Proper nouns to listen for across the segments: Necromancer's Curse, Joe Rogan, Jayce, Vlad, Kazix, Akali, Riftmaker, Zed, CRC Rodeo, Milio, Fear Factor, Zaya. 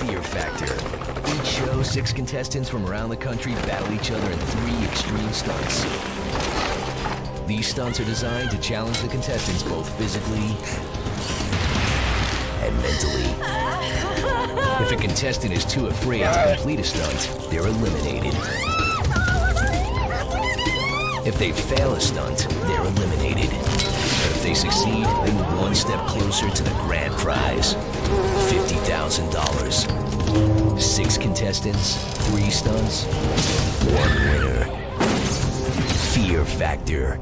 Fear Factor. Each show, 6 contestants from around the country battle each other in 3 extreme stunts. These stunts are designed to challenge the contestants both physically and mentally. If a contestant is too afraid to complete a stunt, they're eliminated. If they fail a stunt, they're eliminated. But if they succeed, they move 1 step closer to the grand prize, $50,000. 6 contestants, 3 stunts, 1 winner. Fear Factor.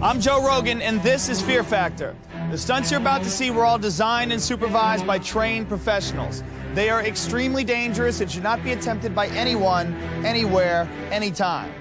I'm Joe Rogan, and this is Fear Factor. The stunts you're about to see were all designed and supervised by trained professionals. They are extremely dangerous and should not be attempted by anyone, anywhere, anytime.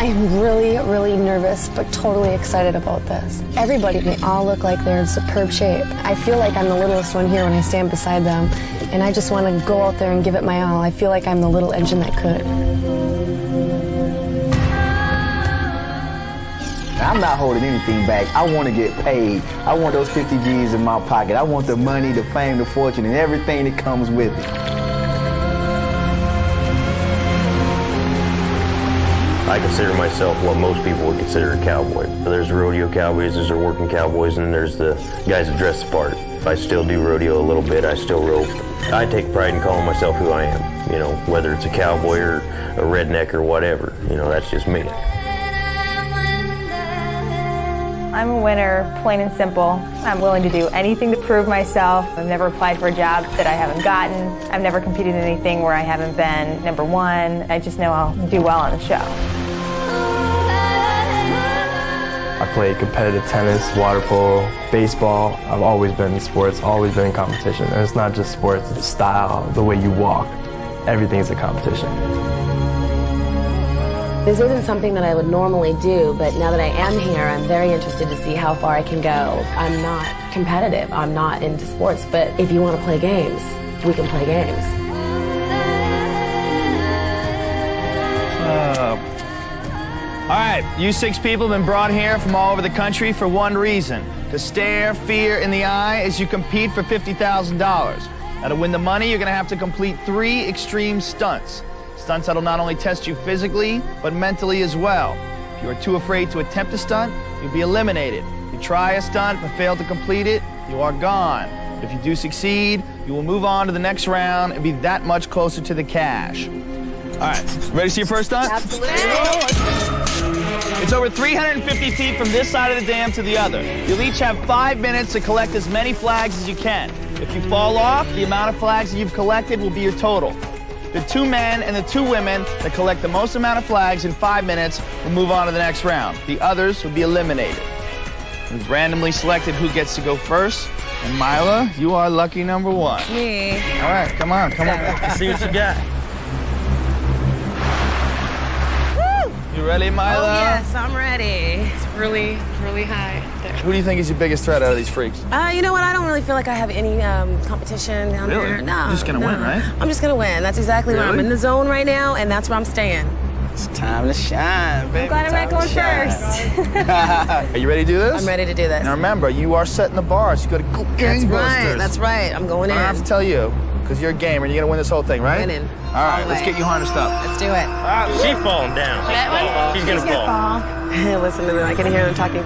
I'm really nervous, but totally excited about this. Everybody, they all look like they're in superb shape. I feel like I'm the littlest one here when I stand beside them, and I just want to go out there and give it my all. I feel like I'm the little engine that could. I'm not holding anything back. I want to get paid. I want those 50 G's in my pocket. I want the money, the fame, the fortune, and everything that comes with it. I consider myself what most people would consider a cowboy. There's rodeo cowboys, there's working cowboys, and there's the guys that dress the part. I still do rodeo a little bit, I still rope. I take pride in calling myself who I am, you know, whether it's a cowboy or a redneck or whatever, you know, that's just me. I'm a winner, plain and simple. I'm willing to do anything to prove myself. I've never applied for a job that I haven't gotten. I've never competed in anything where I haven't been #1. I just know I'll do well on the show. I played competitive tennis, water polo, baseball. I've always been in sports, always been in competition. And it's not just sports, it's style, the way you walk. Everything's a competition. This isn't something that I would normally do, but now that I am here, I'm very interested to see how far I can go. I'm not competitive, I'm not into sports, but if you want to play games, we can play games. All right, you 6 people have been brought here from all over the country for one reason, to stare fear in the eye as you compete for $50,000. Now, to win the money, you're gonna have to complete 3 extreme stunts. Stunts that'll not only test you physically, but mentally as well. If you are too afraid to attempt a stunt, you'll be eliminated. If you try a stunt but fail to complete it, you are gone. If you do succeed, you will move on to the next round and be that much closer to the cash. All right, ready to see your first stunt? Absolutely. It's over 350 feet from this side of the dam to the other. You'll each have 5 minutes to collect as many flags as you can. If you fall off, the amount of flags that you've collected will be your total. The 2 men and the 2 women that collect the most amount of flags in 5 minutes will move on to the next round. The others will be eliminated. We've randomly selected who gets to go first. And Mila, you are lucky #1. Me. All right, come on, come on. Let's see what you got. You ready, Mila? Oh, yes, I'm ready. It's really high there. Who do you think is your biggest threat out of these freaks? You know what? I don't really feel like I have any competition down there. Really? No. You're just going to win, right? I'm just going to win. That's exactly where I'm in the zone right now, and that's where I'm staying. It's time to shine, baby. I'm glad I'm not going first. Are you ready to do this? I'm ready to do this. Now remember, you are setting the bar. So you got to go gangbusters. That's right. I'm going in. I don't have to tell you. because you're a gamer. You're going to win this whole thing, right? Winning. All right, let's get you harnessed up. Let's do it. She's falling down. That one? She's going to fall. Listen to me. I can hear them talking.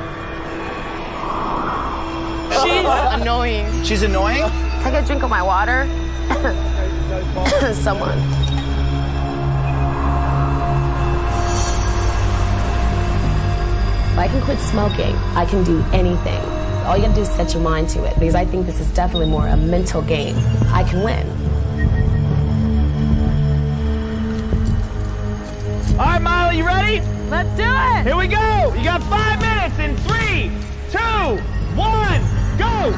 She's annoying. She's annoying? I got a drink of my water. Someone. If I can quit smoking, I can do anything. All you gotta do is set your mind to it, because I think this is definitely more a mental game. I can win. All right, Miley, you ready? Let's do it! Here we go! You got 5 minutes in 3, 2, 1, go!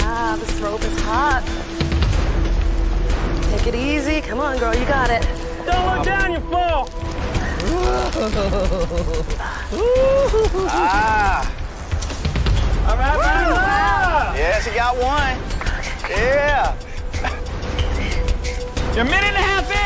Ah, this rope is hot. Take it easy. Come on, girl, you got it. Don't look down, you fall! All right, Miley! Yeah, she got one. Yeah! You're a minute and a half in!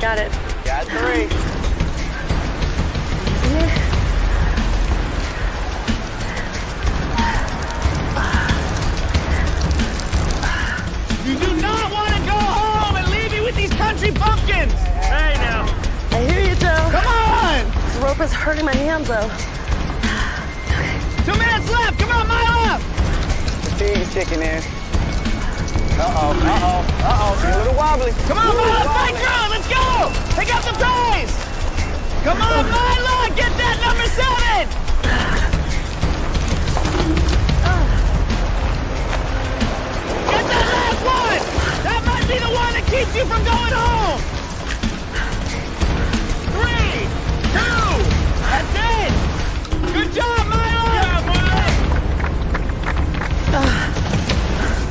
Got it. Got 3. You do not want to go home and leave me with these country pumpkins! Hey, now. I hear you, Joe. Come on! The rope is hurting my hands, though. Okay. 2 minutes left! Come on, mile up! She's kicking in. Uh-oh, uh-oh, uh-oh. She's a little wobbly. Come on, Milo, fight through. Let's go. Pick up the prize. Come on, Milo, get that number 7. Get that last one. That might be the one that keeps you from going home. 3, 2, that's it. Good job, Milo. Good job, boy.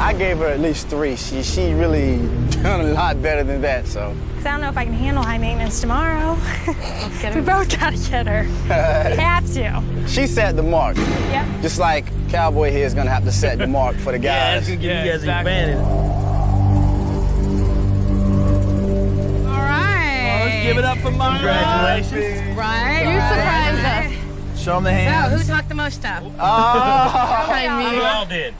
I gave her at least 3. She really done a lot better than that, so. Because I don't know if I can handle high maintenance tomorrow. Let's get her. We both got to get her. We have to. She set the mark. Yep. Just like Cowboy here is going to have to set the mark for the guys. Yeah, that's going to give you guys an advantage. All right. Well, let's give it up for Myra. Congratulations. Right? You surprised us. Show them the hands. So, who talked the most stuff? Oh. We all did.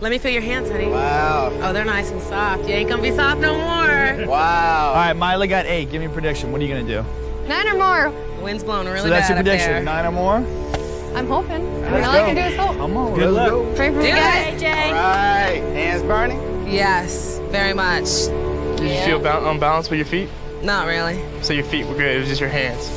Let me feel your hands, honey. Wow. Oh, they're nice and soft. You ain't gonna be soft no more. Wow. All right, Myla got 8. Give me a prediction. What are you gonna do? 9 or more. The wind's blowing really bad. So that's your prediction. There. 9 or more? I'm hoping. All I can do is hope. I'm on. Good luck. Pray for you guys. All right. Hands burning? Yes, very much. Did you feel unbalanced with your feet? Not really. So your feet were good. It was just your hands.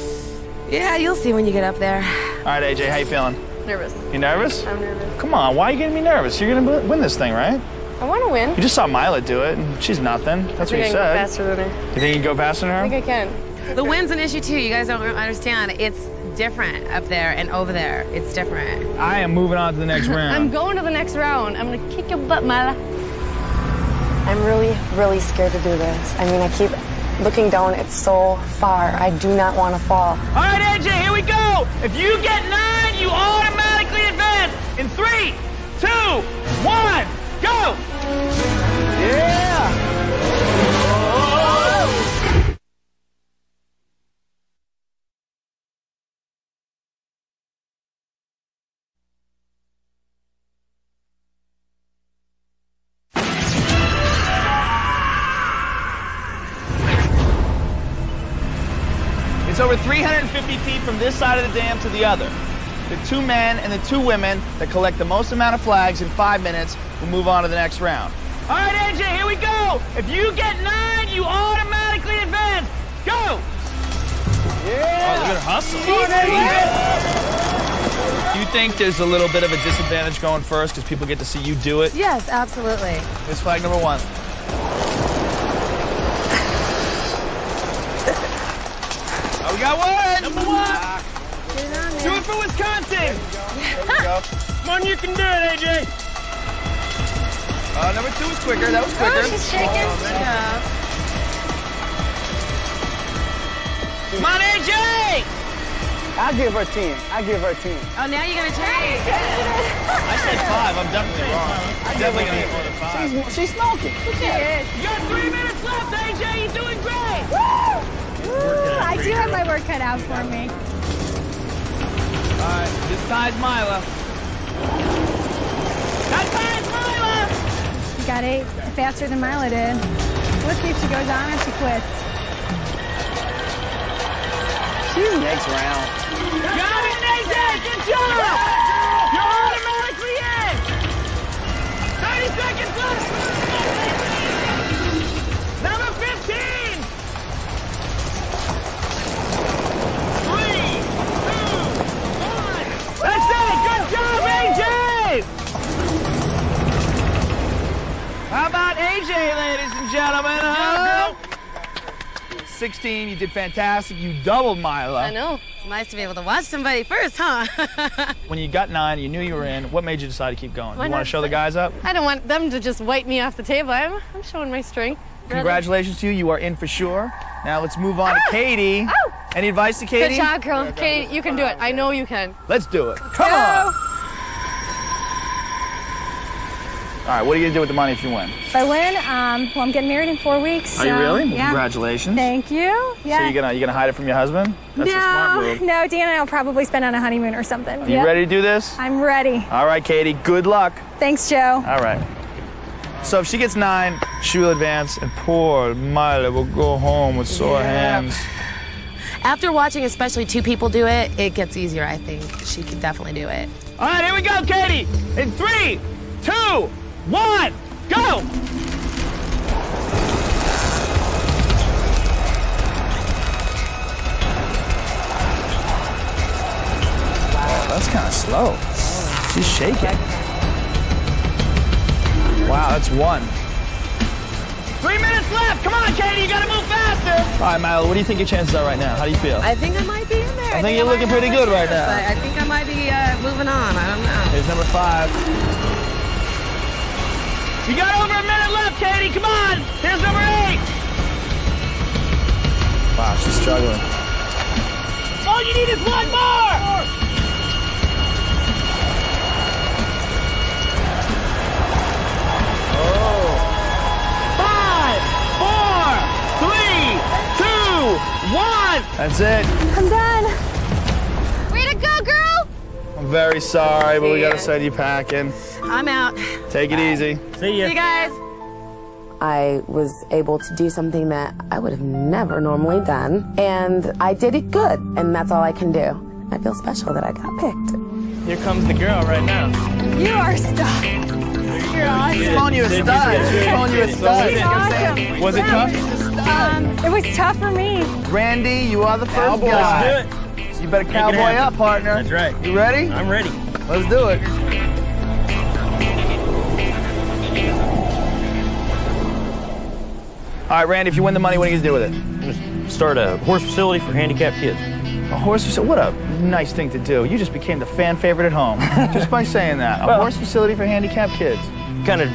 Yeah, you'll see when you get up there. All right, AJ, how you feeling? Nervous. You nervous? I'm nervous. Come on, why are you getting me nervous? You're going to win this thing, right? I want to win. You just saw Myla do it, and she's nothing. That's what you said. I think I can go faster than her. You think you can go faster than her? I think I can. The wind's an issue, too. You guys don't understand. It's different up there and over there. It's different. I am moving on to the next round. I'm going to the next round. I'm going to kick your butt, Myla. I'm really, really scared to do this. I mean, I keep looking down. It's so far. I do not want to fall. All right, AJ, here we go. If you get 9, you automatically advance. In 3, 2, 1, go. Yeah. It's over 350 feet from this side of the dam to the other. The 2 men and the 2 women that collect the most amount of flags in 5 minutes will move on to the next round. All right, AJ, here we go. If you get 9, you automatically advance. Go! Yeah! Oh, look at her hustle. Do you think there's a little bit of a disadvantage going first because people get to see you do it? Yes, absolutely. Here's flag number 1. We got one! Number 1! Get it on there. Do it for Wisconsin! There we go. There we go. Come on, you can do it, AJ! Number 2 was quicker. That was quicker. Oh, she's shaking. Oh, yeah. Come on, AJ! I give her 10. I give her 10. Oh, now you're going to turn it. I said 5. I'm definitely wrong. I'm definitely going to go to 5. She's smoking. She is. You got 3 minutes left, AJ. You're doing great. Woo! Woo! I do have my work cut out for me. All right. This time's Myla. That time's Myla! She got 8 faster than Myla did. Let's see if she goes on or she quits. Next round. Got it, Nathan! Good job! Yeah. You're automatically in! 30 seconds left! Number 15! 3, 2, 1. That's it! Good job, AJ! How about AJ, ladies and gentlemen, huh? 16, you did fantastic. You doubled Myla. I know. It's nice to be able to watch somebody first, huh? When you got 9, you knew you were in. What made you decide to keep going? You want to show the guys up? I don't want them to just wipe me off the table. I'm showing my strength. Congratulations to you. You are in for sure. Now let's move on to Katie. Oh. Any advice to Katie? Good job, girl. Katie, you can do it. I know you can. Let's do it. Come on. All right, what are you gonna do with the money if you win? If I win, well, I'm getting married in 4 weeks. Are you really? Yeah. Congratulations. Thank you. Yeah. So you gonna hide it from your husband? That's a smart move. No, Dan and I will probably spend on a honeymoon or something. Are you ready to do this? I'm ready. All right, Katie, good luck. Thanks, Joe. All right. So if she gets 9, she will advance, and poor Myla will go home with sore hands. After watching, especially 2 people do it, it gets easier, I think. She can definitely do it. All right, here we go, Katie. In 3, 2, 1, go! Wow, that's kind of slow. She's shaking. Wow, that's 1. 3 minutes left. Come on, Katie, you gotta move faster. All right, Myla, what do you think your chances are right now? How do you feel? I think I might be in there. I think you're looking pretty good right now. I think I might be moving on. I don't know. Here's number 5. You got over a minute left, Katie. Come on. Here's number 8. Wow, she's struggling. All you need is 1 more. Oh. 5, 4, 3, 2, 1. That's it. I'm done. Way to go, girl. I'm very sorry, but we got to send you packing. I'm out. Take it easy. See ya. See you guys. I was able to do something that I would have never normally done, and I did it good, and that's all I can do. I feel special that I got picked. Here comes the girl right now. You are stuck. You're awesome. She's calling you a stud. She's calling you a stud. She's awesome. Was it tough? It was tough for me. Randy, you are the first guy. Let's do it. You better cowboy up, partner. That's right. You ready? I'm ready. Let's do it. All right, Randy, if you win the money, what are you going to do with it? I'm going to start a horse facility for handicapped kids. A horse facility? What a nice thing to do. You just became the fan favorite at home just by saying that. A horse facility for handicapped kids. Kind of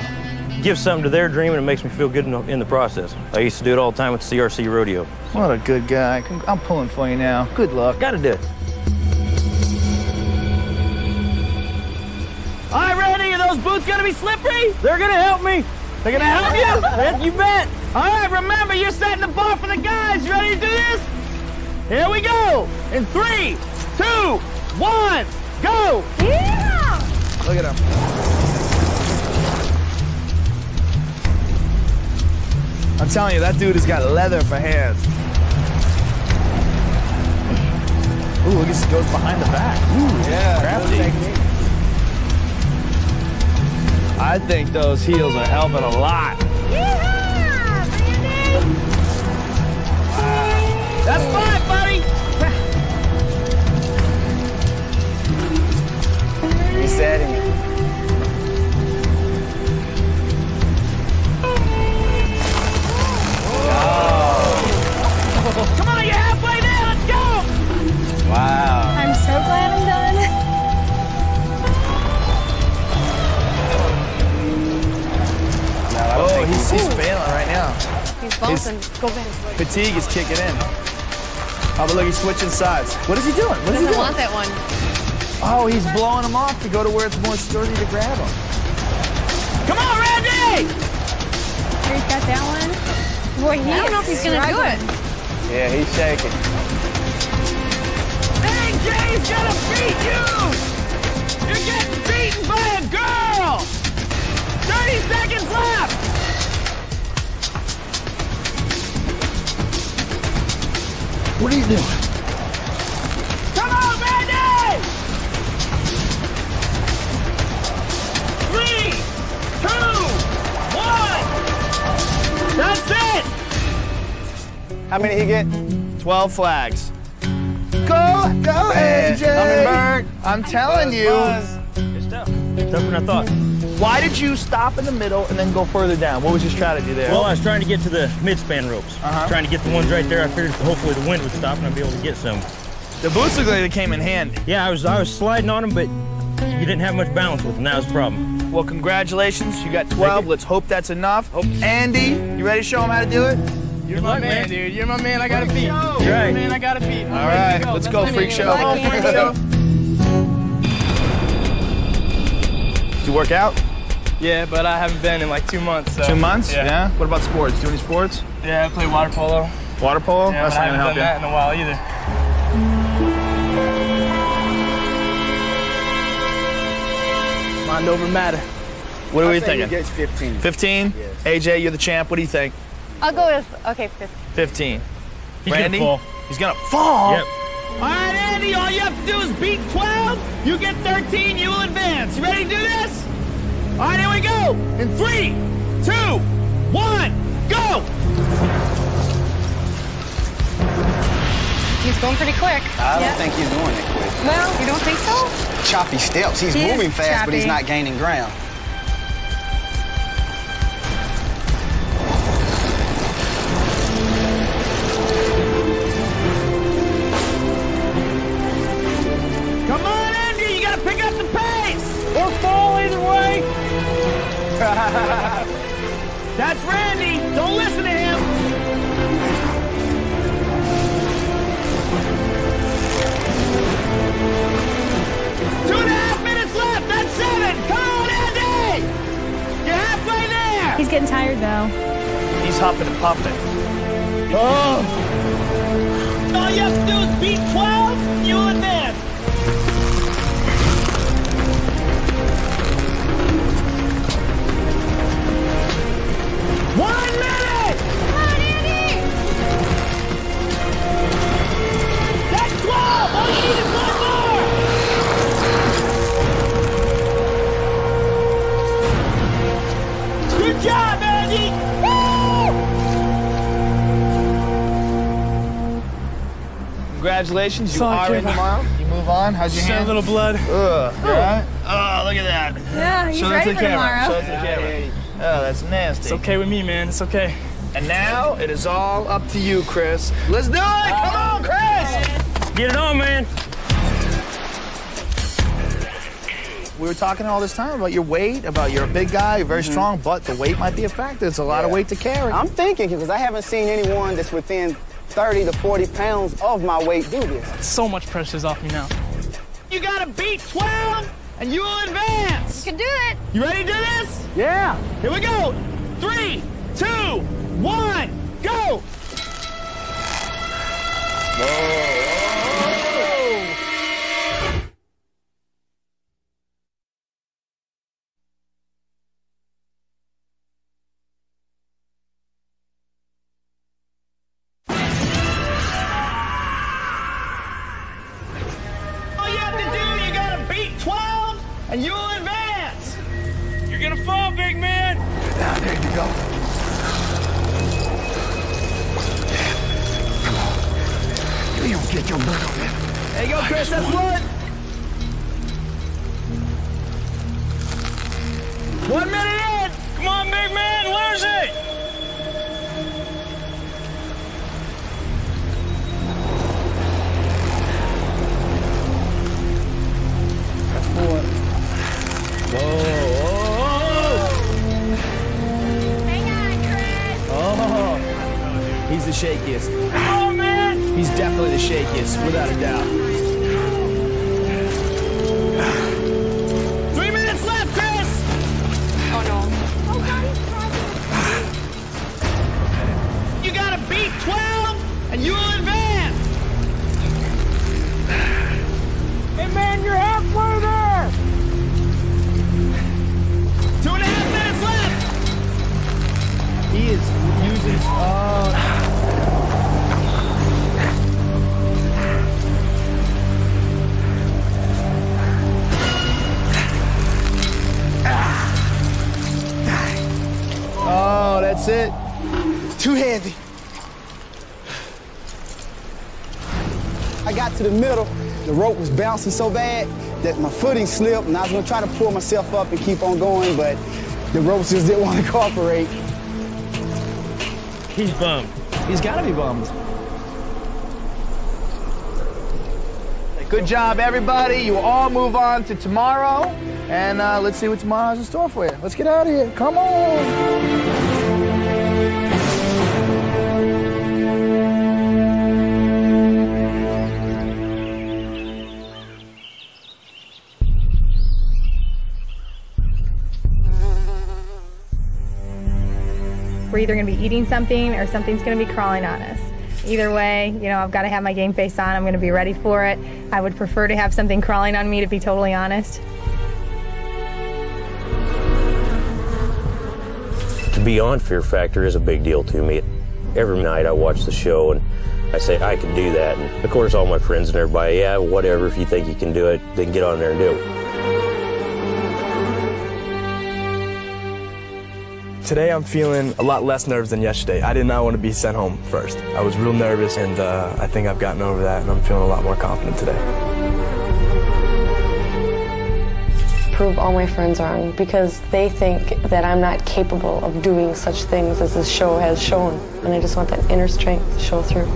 gives something to their dream, and it makes me feel good in the process. I used to do it all the time with the CRC Rodeo. What a good guy. I'm pulling for you now. Good luck. Got to do it. All right, Randy, are those boots going to be slippery? They're going to help me. They're going to help you? You bet. All right, remember, you're setting the bar for the guys. You ready to do this? Here we go. In 3, 2, 1, go. Yeah. Look at him. I'm telling you, that dude has got leather for hands. Ooh, look, it goes behind the back. Ooh, yeah. Crafty. I think those heels are helping a lot. Yeah. That's 5, buddy! He's at him. Oh. Come on, you're halfway there, let's go! Wow. I'm so glad I'm done. No, oh, he's failing right now. He's bouncing. His fatigue is kicking in. Oh, but look, he's switching sides. What is he doing? What is he doing? He doesn't want that one. Oh, he's blowing him off to go to where it's more sturdy to grab him. Come on, Randy! He's got that one. Boy, I don't know if he's going to do it. Yeah, he's shaking. Dang, Jay's going to beat you! You're getting beaten by a girl! 30 seconds left! What are you doing? Come on, Randy! 3, 2, 1. That's it! How many did he get? 12 flags. Go, AJ! I'm telling you. It's tough. Tougher than I thought. Why did you stop in the middle and then go further down? What was your strategy there? Well, I was trying to get to the midspan ropes. Trying to get the ones right there. I figured hopefully the wind would stop and I'd be able to get some. The boots looked like they came in handy. Yeah, I was sliding on them, but you didn't have much balance with them. That was the problem. Well, congratulations. You got 12. Let's hope that's enough. Andy, you ready to show them how to do it? You're my man, dude. You're my man. I got a beat. You're my man. I got a beat. All right, let's go, freak show. Did you work out? Yeah, but I haven't been in like 2 months. So. 2 months? Yeah. What about sports? Do you do any sports? Yeah, I play water polo. Water polo? Yeah, that's not gonna help you. I haven't done that in a while either. Mind over matter. What are we thinking? He gets 15. 15? Yes. AJ, you're the champ. What do you think? I'll go with 15. He's Randy, gonna fall. He's gonna fall. Yep. All right, Andy, all you have to do is beat 12. You get 13. You will advance. You ready to do this? All right, here we go. In 3, 2, 1, go! He's going pretty quick. I don't think he's going that quick. Well, you don't think so? Choppy steps. He's moving fast, but he's not gaining ground. Come on, Andrew, you gotta pick up the pace! Or fall either way! That's Randy! Don't listen to him! Two and a half minutes left! That's 7! Come on, Andy! You're halfway there! He's getting tired, though. He's hopping and pumping. Oh! All you have to do is beat 12, you advance! Congratulations, you are in tomorrow. You move on. How's your hand? A little blood. Ugh. All right. Oh, look at that. Yeah, he's ready for tomorrow. Show it to the camera. Oh, that's nasty. It's okay with me, man. It's okay. And now it is all up to you, Chris. Let's do it! Come on, Chris! Get it on, man. We were talking all this time about your weight, about you're a big guy, you're very strong, but the weight might be a factor. It's a lot of weight to carry. I'm thinking, because I haven't seen anyone that's within 30 to 40 pounds of my weight do this. So much pressure's off me now. You gotta beat 12 and you will advance. You can do it. You ready to do this? Yeah. Here we go. 3, 2, 1, go. Whoa. Shakiest. Oh, man! He's definitely the shakiest, without a doubt. 3 minutes left, Chris! Oh, no. Oh, God, he's crying. You gotta beat 12, and you'll advance! Hey, man, you're halfway there! 2.5 minutes left! He is using... Oh, that's it. Too heavy. I got to the middle. The rope was bouncing so bad that my footing slipped, and I was going to try to pull myself up and keep on going, but the ropes just didn't want to cooperate. He's bummed. He's got to be bummed. Good job, everybody. You will all move on to tomorrow, and let's see what tomorrow has in store for you. Let's get out of here. Come on. We're either going to be eating something or something's going to be crawling on us. Either way, you know, I've got to have my game face on. I'm going to be ready for it. I would prefer to have something crawling on me, to be totally honest. To be on Fear Factor is a big deal to me. Every night I watch the show and I say, I can do that. And of course, all my friends and everybody, yeah, whatever, if you think you can do it, then get on there and do it. Today I'm feeling a lot less nerves than yesterday. I did not want to be sent home first. I was real nervous, and I think I've gotten over that, and I'm feeling a lot more confident today. Prove all my friends wrong, because they think that I'm not capable of doing such things as this show has shown, and I just want that inner strength to show through.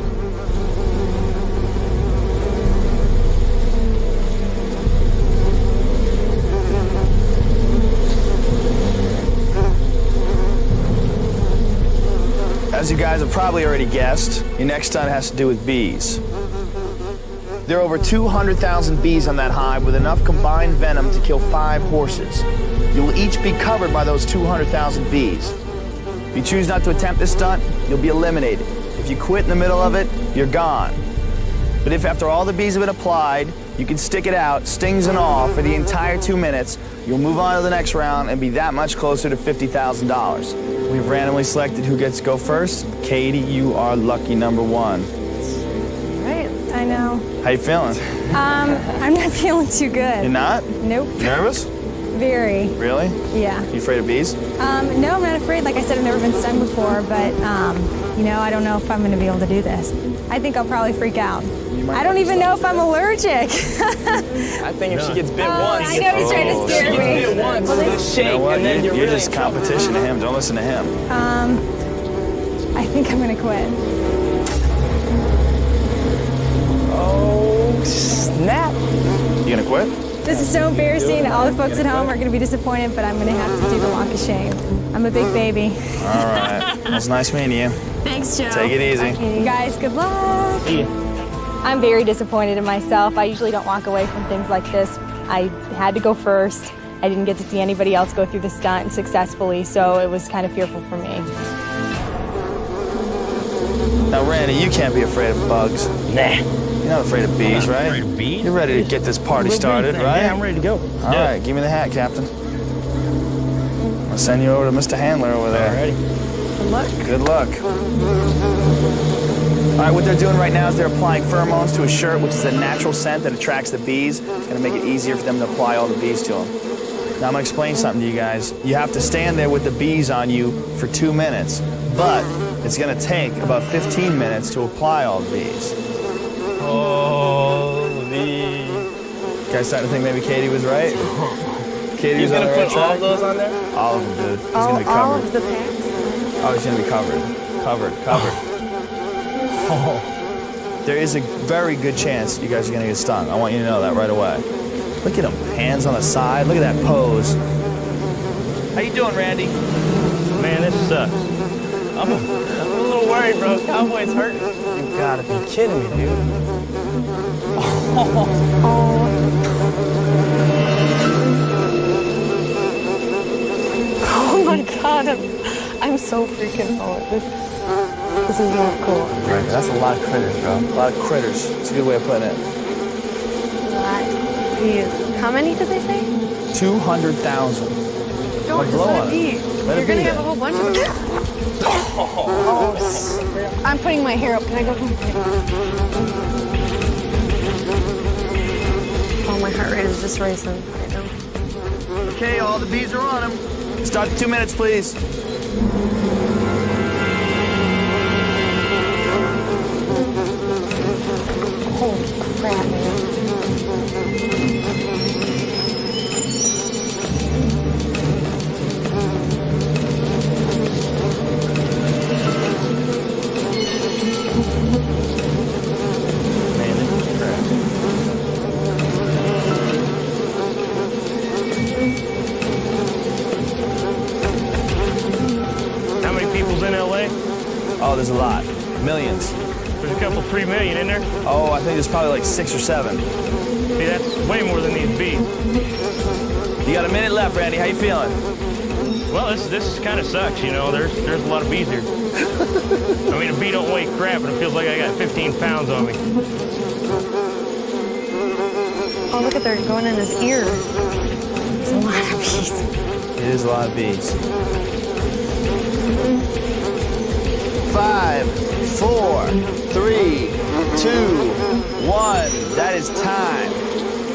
As you guys have probably already guessed, your next stunt has to do with bees. There are over 200,000 bees on that hive with enough combined venom to kill 5 horses. You will each be covered by those 200,000 bees. If you choose not to attempt this stunt, you'll be eliminated. If you quit in the middle of it, you're gone. But if after all the bees have been applied, you can stick it out, stings and all, for the entire 2 minutes, you'll move on to the next round and be that much closer to $50,000. We've randomly selected who gets to go first. Katie, you are lucky number one. Right, I know. How you feeling? I'm not feeling too good. You're not? Nope. Nervous? Very. Really? Yeah. You afraid of bees? No, I'm not afraid. Like I said, I've never been stung before, but you know, I don't know if I'm going to be able to do this. I think I'll probably freak out. I don't even know if I'm allergic. I think if she gets bit once. I know he's trying to scare me. She gets bit once, well, shake, you know, and then you're really just competition to him. Don't listen to him. I think I'm gonna quit. Oh snap! You gonna quit? This is so embarrassing. All the folks at home are gonna be disappointed, but I'm gonna have to do the walk of shame. I'm a big baby. All right, that's nice meeting you. Thanks, Joe. Take it easy. Okay, you guys, good luck. Yeah. I'm very disappointed in myself. I usually don't walk away from things like this. I had to go first. I didn't get to see anybody else go through the stunt successfully, so it was kind of fearful for me. Now, Randy, you can't be afraid of bugs. Nah. You're not afraid of bees, right? I'm not afraid of bees. You're ready to get this party started, right? Yeah, I'm ready to go. All right, give me the hat, Captain. I'll send you over to Mr. Handler over there. All right. Good luck. Good luck. All right, what they're doing right now is they're applying pheromones to his shirt, which is a natural scent that attracts the bees. It's gonna make it easier for them to apply all the bees to him. Now I'm gonna explain something to you guys. You have to stand there with the bees on you for 2 minutes, but it's gonna take about 15 minutes to apply all the bees. Holy. You guys starting to think maybe Katie was right? Katie was on the right track? All those on there? All of them, dude. He's gonna be covered. All of the packs? Oh, he's gonna be covered. Covered. Oh, there is a very good chance you guys are going to get stung. I want you to know that right away. Look at him. Hands on the side. Look at that pose. How you doing, Randy? Man, this sucks. I'm a little worried, bro. Cowboy's hurting. You gotta be kidding me, dude. Oh my God, I'm so freaking old. This is not cool. Right, that's a lot of critters, bro. A lot of critters. It's a good way of putting it. A lot. Jeez. How many did they say? 200,000. Don't just let it be. You're gonna have a whole bunch of them. Oh. I'm putting my hair up. Can I go home? Oh, my heart rate is just racing right now. Okay, all the bees are on them. Stop 2 minutes, please. Oh, crap, man. There's a lot. Millions. There's a couple 3 million in there. Oh, I think there's probably like 6 or 7. See, that's way more than these bees. You got a minute left, Randy. How you feeling? Well, this kind of sucks, you know. There's a lot of bees here. I mean, a bee don't weigh crap, and it feels like I got 15 pounds on me. Oh, look at they're going in his ear. There's a lot of bees. It is a lot of bees. 5, 4, 3, 2, 1. That is time.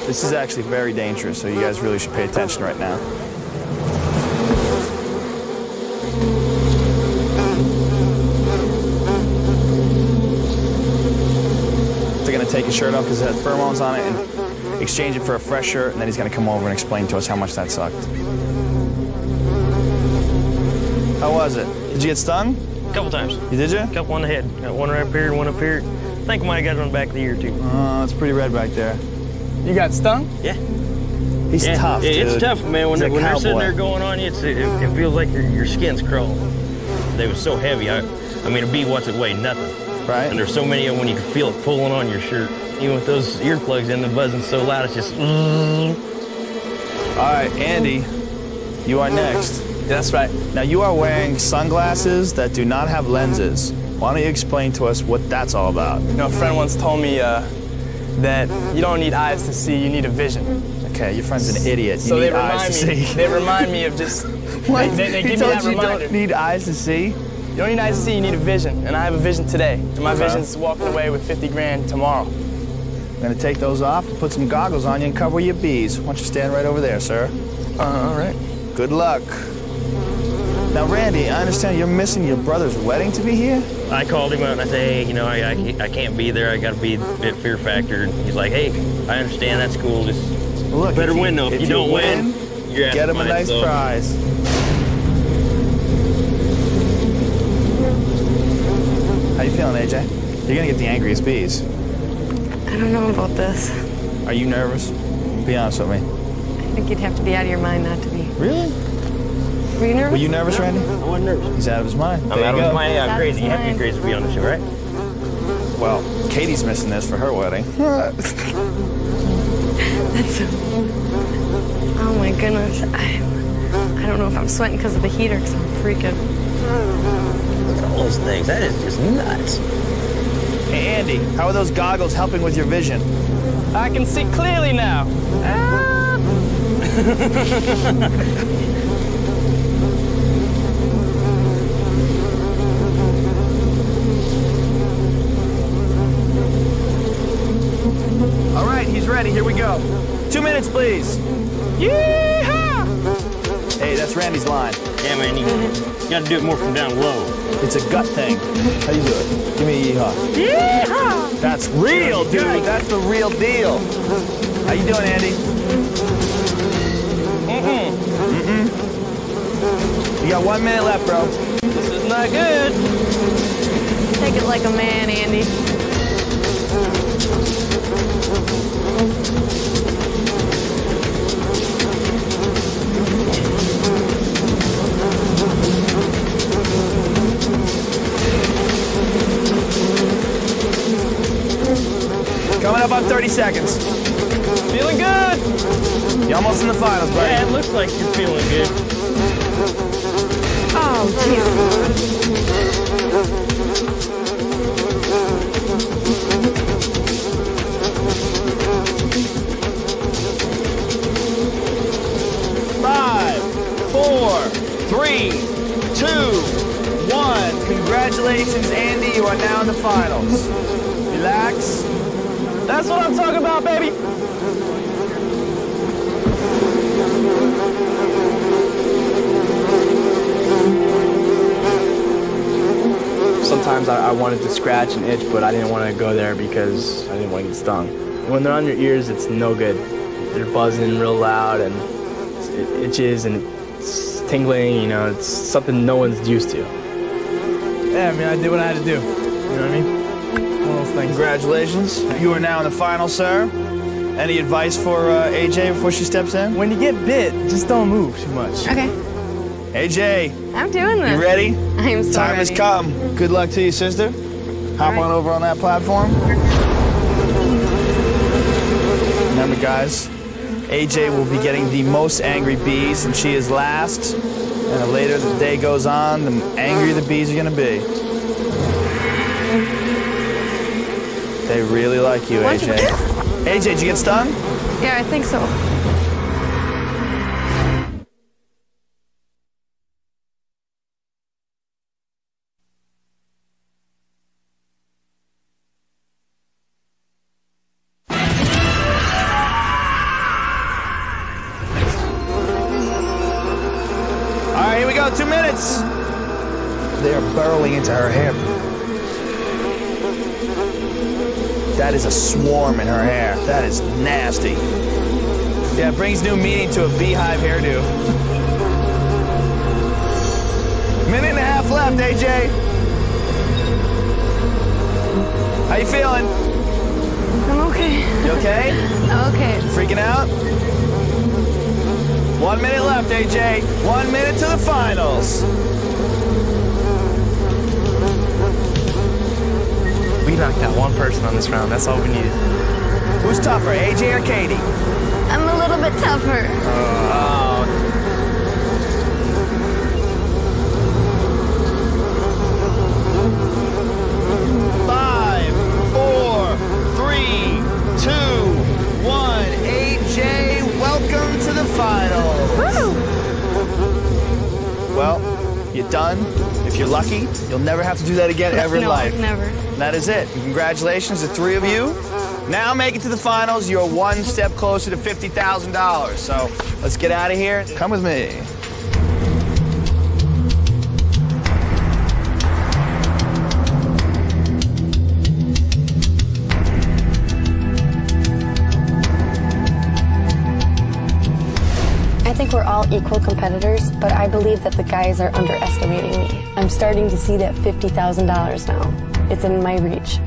This is actually very dangerous, so you guys really should pay attention right now. They're gonna take his shirt off because it has pheromones on it and exchange it for a fresh shirt, and then he's gonna come over and explain to us how much that sucked. How was it? Did you get stung? A couple times. You did you? A couple on the head. Got one right up here and one up here. I think I might have got it on the back of the ear, too. Oh, it's pretty red back there. You got stung? Yeah. He's tough, dude. It's tough, man. When they're sitting there going on you, it feels like your skin's crawling. They were so heavy. I mean, a bee wants it weigh nothing. Right. And there's so many of them when you can feel it pulling on your shirt. Even with those earplugs in, the buzzing so loud, it's just... All right, Andy, you are next. That's right. Now, you are wearing sunglasses that do not have lenses. Why don't you explain to us what that's all about? You know, a friend once told me that you don't need eyes to see, you need a vision. Okay, your friend's an idiot. You need eyes to see. They remind me of just... What? They give me that reminder. You don't need eyes to see? You don't need eyes to see, you need a vision. And I have a vision today. And my vision's walking away with 50 grand tomorrow. I'm going to take those off, put some goggles on you, and cover your bees. Why don't you stand right over there, sir? All right. Good luck. Now, Randy, I understand you're missing your brother's wedding to be here? I called him out and I said, hey, you know, I can't be there. I got to be at Fear Factor. And he's like, hey, I understand. That's cool. Just look, better win, though. If you don't win, you're get him a nice prize. How you feeling, AJ? You're going to get the angriest bees. I don't know about this. Are you nervous? Be honest with me. I think you'd have to be out of your mind not to be. Really? Were you nervous? Were you nervous, Randy? I wasn't nervous. He's out of his mind. I'm out of his mind. I'm crazy. You have to be crazy to be on the show, right? Well, Katie's missing this for her wedding. That's... Oh, my goodness. I don't know if I'm sweating because of the heater because I'm freaking. Look at all those things. That is just nuts. Hey, Andy, how are those goggles helping with your vision? I can see clearly now. Ah! Ready, here we go. 2 minutes, please. Yeehaw! Hey, that's Randy's line. Yeah, man, you gotta do it more from down low. It's a gut thing. How you do it? Give me a yeehaw. Yeehaw! That's real, dude. That's the real deal. How you doing, Andy? Mm-mm. Mm-mm. You got 1 minute left, bro. This is not good. Take it like a man, Andy. about 30 seconds. Feeling good. You're almost in the finals, buddy. Yeah, it looks like you're feeling good. Oh, Jesus. 5, 4, 3, 2, 1. Congratulations, Andy. You are now in the finals. Relax. That's what I'm talking about, baby. Sometimes I wanted to scratch an itch, but I didn't want to go there because I didn't want to get stung. When they're on your ears, it's no good. They're buzzing real loud, and it itches, and it's tingling, you know, it's something no one's used to. Yeah, I mean, I did what I had to do, you know what I mean? Congratulations. You are now in the final, sir. Any advice for AJ before she steps in? When you get bit, just don't move too much. Okay. AJ. I'm doing this. You ready? I am so ready. Time has come. Good luck to you, sister. Hop on over on that platform. Remember, guys, AJ will be getting the most angry bees, and she is last. And the later the day goes on, the angrier the bees are going to be. They really like you, AJ. AJ, did you get stung? Yeah, I think so. All right, here we go, 2 minutes. They are burrowing into her hair. That is a swarm in her hair. That is nasty. Yeah, it brings new meaning to a beehive hairdo. 1.5 minutes left, AJ. How you feeling? I'm okay. You okay? I'm okay. Freaking out? 1 minute left, AJ. 1 minute to the finals. We knocked out one person on this round. That's all we needed. Who's tougher, AJ or Katie? I'm a little bit tougher. Oh. 5, 4, 3, 2, 1. AJ, welcome to the finals. Woo! Well, you're done. If you're lucky, you'll never have to do that again ever in life. Never. That is it. Congratulations to 3 of you. Now make it to the finals. You're 1 step closer to $50,000. So let's get out of here. Come with me. I think we're all equal competitors, but I believe that the guys are underestimating me. I'm starting to see that $50,000 now. It's in my reach.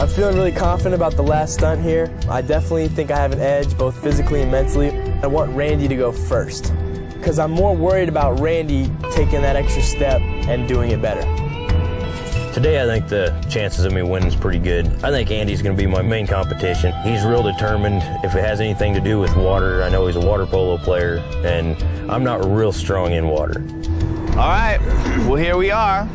I'm feeling really confident about the last stunt here. I definitely think I have an edge, both physically and mentally. I want Randy to go first, because I'm more worried about Randy taking that extra step and doing it better. Today, I think the chances of me winning is pretty good. I think Andy's going to be my main competition. He's real determined. If it has anything to do with water, I know he's a water polo player, and I'm not real strong in water. All right, well, here we are.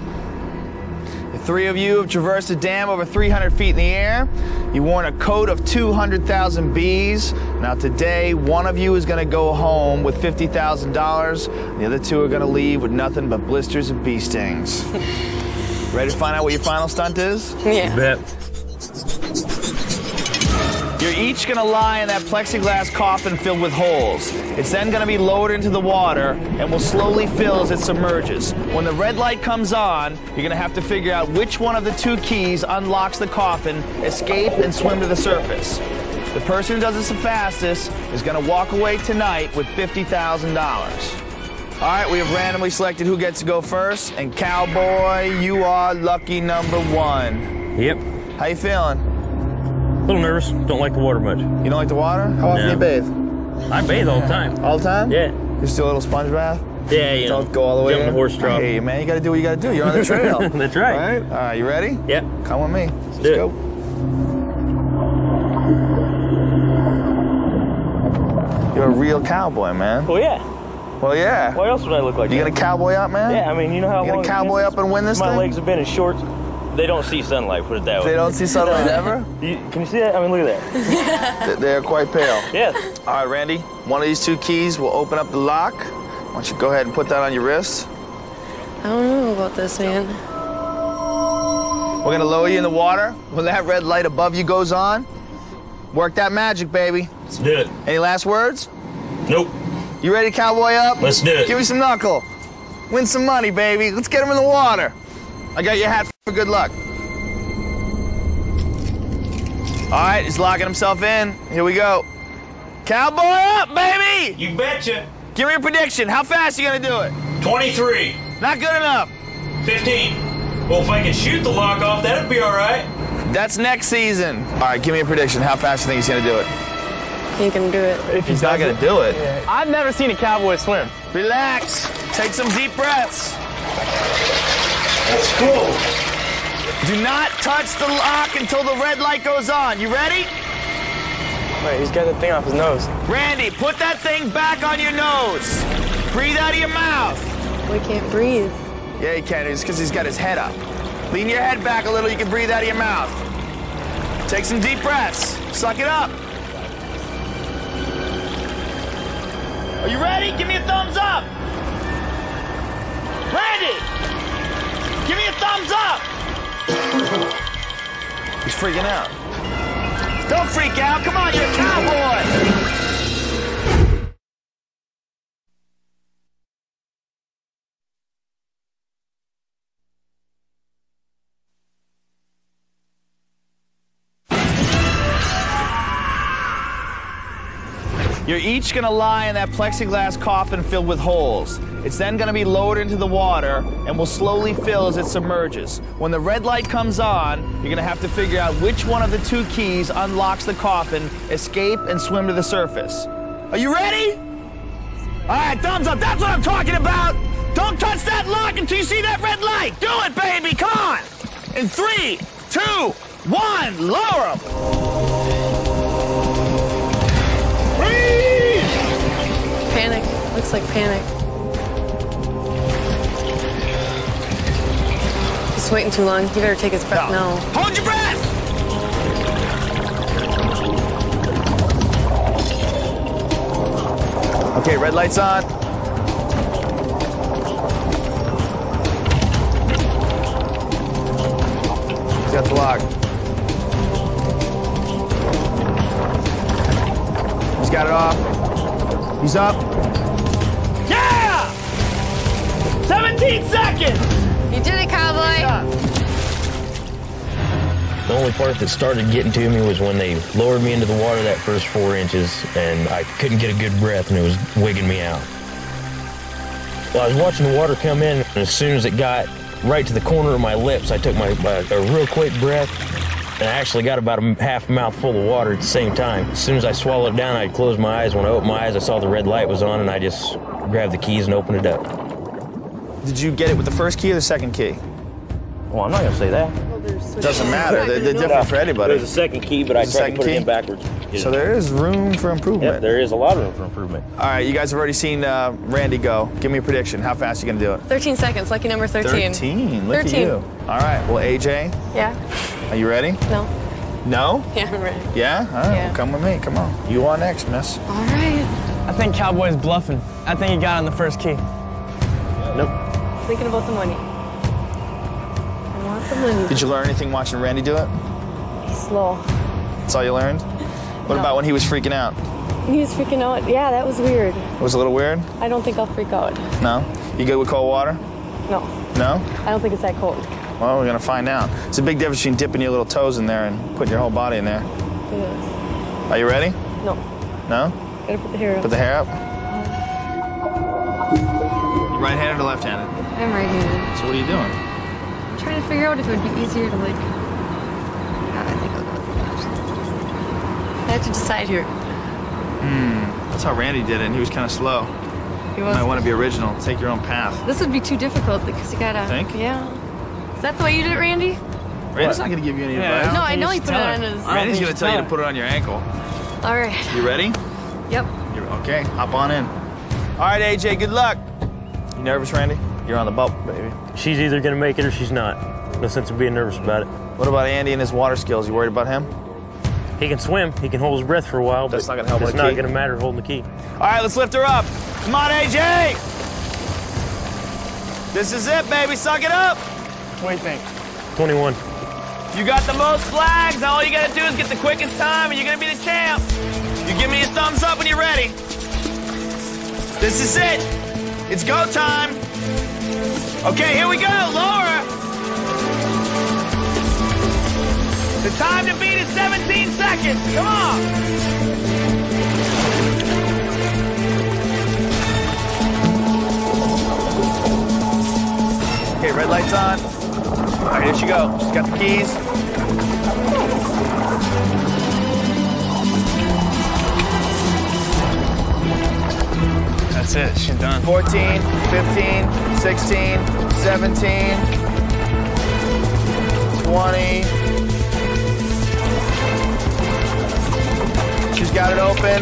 The 3 of you have traversed a dam over 300 feet in the air. You worn a coat of 200,000 bees. Now today, 1 of you is going to go home with $50,000. The other 2 are going to leave with nothing but blisters and bee stings. Ready to find out what your final stunt is? Yeah. You bet. You're each gonna lie in that plexiglass coffin filled with holes. It's then gonna be lowered into the water and will slowly fill as it submerges. When the red light comes on, you're gonna have to figure out which one of the 2 keys unlocks the coffin, escape, and swim to the surface. The person who does this the fastest is gonna walk away tonight with $50,000. All right, we have randomly selected who gets to go first, and Cowboy, you are lucky number 1. Yep. How you feeling? A little nervous. Don't like the water much. You don't like the water? How often do you bathe? I bathe all the time. All the time? Yeah. You're still a little sponge bath? Yeah, you don't go all the way in? The horse trough. Hey, man, you got to do what you got to do. You're on the trail. That's right. All right, you ready? Yep. Come with me. Let's go. You're a real cowboy, man. Well, yeah. Well, yeah. Why else would I look like that? You gonna cowboy up, man? Yeah, I mean, you know how long you gonna cowboy up and win this thing? My legs have been as short. They don't see sunlight, put it that way. They don't see sunlight ever? Can you see that? I mean, look at that. They're quite pale. Yes. All right, Randy, one of these two keys will open up the lock. Why don't you go ahead and put that on your wrist? I don't know about this, man. We're gonna lower you in the water. When that red light above you goes on, work that magic, baby. Let's do it. Any last words? Nope. You ready to cowboy up? Let's do it. Give me some knuckle. Win some money, baby. Let's get him in the water. I got your hat for good luck. All right, he's locking himself in. Here we go. Cowboy up, baby! You betcha. Give me a prediction. How fast are you going to do it? 23. Not good enough. 15. Well, if I can shoot the lock off, that'd be all right. That's next season. All right, give me a prediction. How fast do you think he's going to do it? He can do it. If he's not going to do it. Yeah. I've never seen a cowboy swim. Relax. Take some deep breaths. That's cool. Do not touch the lock until the red light goes on. You ready? Wait, he's got the thing off his nose. Randy, put that thing back on your nose. Breathe out of your mouth. We can't breathe. Yeah, he can. It's because he's got his head up. Lean your head back a little. You can breathe out of your mouth. Take some deep breaths. Suck it up. Are you ready? Give me a thumbs up. Randy! Give me a thumbs up! He's freaking out. Don't freak out. Come on, you're a cowboy! You're each gonna lie in that plexiglass coffin filled with holes. It's then gonna be lowered into the water and will slowly fill as it submerges. When the red light comes on, you're gonna have to figure out which one of the two keys unlocks the coffin, escape, and swim to the surface. Are you ready? All right, thumbs up, that's what I'm talking about. Don't touch that lock until you see that red light. Do it, baby, come on. In 3, 2, 1, lower them. Panic. Looks like panic. He's waiting too long. He better take his breath now. Hold your breath! Okay, red light's on. He's got the lock. He's got it off. He's up. Yeah! 17 seconds! You did it, cowboy. The only part that started getting to me was when they lowered me into the water that first 4 inches, and I couldn't get a good breath, and it was wigging me out. Well, I was watching the water come in, and as soon as it got right to the corner of my lips, I took a real quick breath, and I actually got about a half mouthful of water at the same time. As soon as I swallowed it down, I closed my eyes. When I opened my eyes, I saw the red light was on, and I just grabbed the keys and opened it up. Did you get it with the first key or the second key? Well, I'm not going to say that. Well, doesn't matter. They're different for anybody. There's a second key, but I tried to put it in backwards. So there is room for improvement. Yep, there is a lot of room for improvement. All right, you guys have already seen Randy go. Give me a prediction. How fast are you going to do it? 13 seconds. Lucky number 13. 13. Look at you. All right. Well, AJ? Yeah? Are you ready? No. No? Yeah, I'm ready. Yeah? All right, yeah. Well, come with me. Come on. You on next, miss. All right. I think Cowboy's bluffing. I think he got on the first key. Nope. Thinking about the money. I want the money. Did you learn anything watching Randy do it? He's slow. That's all you learned? What about when he was freaking out? He was freaking out? Yeah, that was weird. It was a little weird? I don't think I'll freak out. No? You good with cold water? No. No? I don't think it's that cold. Well, we're going to find out. It's a big difference between dipping your little toes in there and putting your whole body in there. Yes. Are you ready? No. No? Gotta put the hair up. Put the hair up? Right-handed or left-handed? I'm right-handed. So what are you doing? I'm trying to figure out if it would be easier to, like... I think I'll go with the left. I have to decide here. That's how Randy did it, and he was kind of slow. He was. You might want to be original. Take your own path. This would be too difficult because you gotta... You think? Yeah. Is that the way you did it, Randy? Randy's not gonna give you any advice. No, I know he put it on his. Randy's gonna tell you to put it on your ankle. All right. You ready? Yep. You're okay. Hop on in. All right, AJ. Good luck. You nervous, Randy? You're on the bubble, baby. She's either gonna make it or she's not. No sense in being nervous about it. What about Andy and his water skills? You worried about him? He can swim. He can hold his breath for a while. That's not gonna help. It's not gonna matter holding the key. All right, let's lift her up. Come on, AJ. This is it, baby. Suck it up. What do you think? 21. You got the most flags. Now all you gotta do is get the quickest time, and you're gonna be the champ. You give me a thumbs up when you're ready. This is it. It's go time. Okay, here we go, Laura. The time to beat is 17 seconds. Come on. Okay, red light's on. All right, here she goes. She's got the keys. That's it, she's done. 14, 15, 16, 17, 20. She's got it open.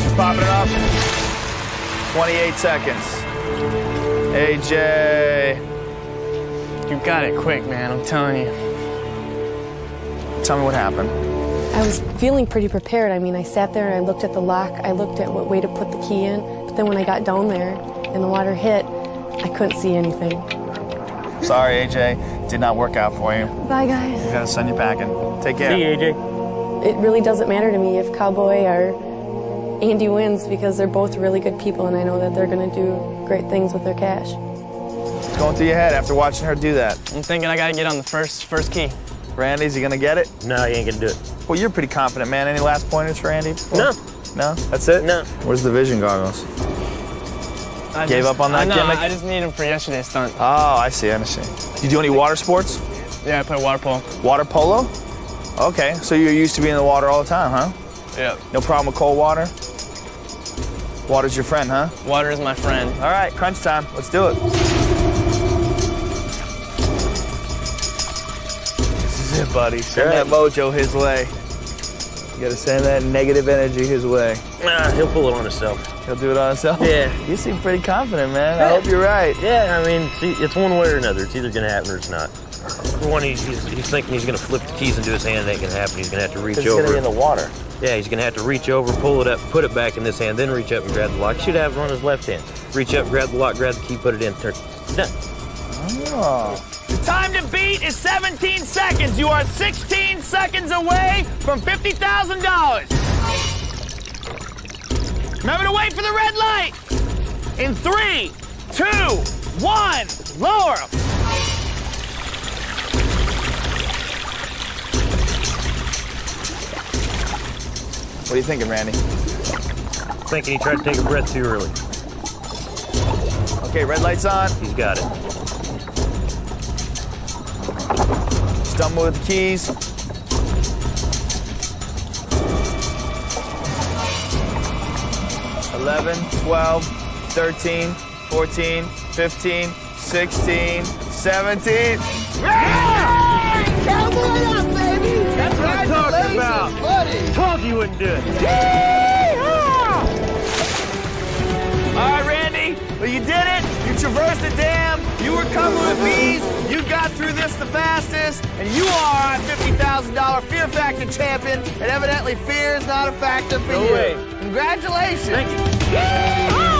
She's popping it up. 28 seconds. AJ. You got it quick, man, I'm telling you. Tell me what happened. I was feeling pretty prepared. I mean, I sat there and I looked at the lock. I looked at what way to put the key in. But then when I got down there and the water hit, I couldn't see anything. Sorry, AJ. Did not work out for you. Bye, guys. We gotta send you packing. Take care. See you, AJ. It really doesn't matter to me if Cowboy or Andy wins, because they're both really good people and I know that they're gonna do great things with their cash. What's going through your head after watching her do that? I'm thinking I gotta get on the first key. Randy, is he gonna get it? No, he ain't gonna do it. Well, you're pretty confident, man. Any last pointers for Andy? Before? No. No? That's it? No. Where's the vision goggles? Gave up on that gimmick? I just need them for yesterday's stunt. Oh, I see, I understand. You do any water sports? Yeah, I play water polo. Water polo? Okay, so you're used to being in the water all the time, huh? Yeah. No problem with cold water? Water's your friend, huh? Water is my friend. All right, crunch time. Let's do it. This is it, buddy. Send that mojo his way. You gotta send that negative energy his way. Nah, he'll pull it on himself. He'll do it on himself? Yeah. You seem pretty confident, man. I hope you're right. Yeah, I mean, it's one way or another. It's either gonna happen or it's not. One, he's thinking he's gonna flip the keys into his hand. That can happen. He's gonna have to reach over. It's gonna be in the water. Yeah, he's gonna have to reach over, pull it up, put it back in this hand, then reach up and grab the lock. Should have it on his left hand. Reach up, grab the lock, grab the key, put it in, turn. Done. Oh. The time to beat is 17 seconds. You are 16 seconds away from $50,000. Remember to wait for the red light. In 3, 2, 1, Laura. What are you thinking, Randy? Thinking he tried to take a breath too early. Okay, red light's on. He's got it. Stumble with the keys. $11, $12, $13, $14, $15, $16, $17. Yeah! Cowboy up, baby! That's what I'm talking about. Told you wouldn't do it. Yee-haw! All right, Randy, well, you did it. You traversed the dam. You were covered with bees. You got through this the fastest, and you are a $50,000 Fear Factor champion, and evidently fear is not a factor for you. No way. Congratulations. Thank you. Yee-haw!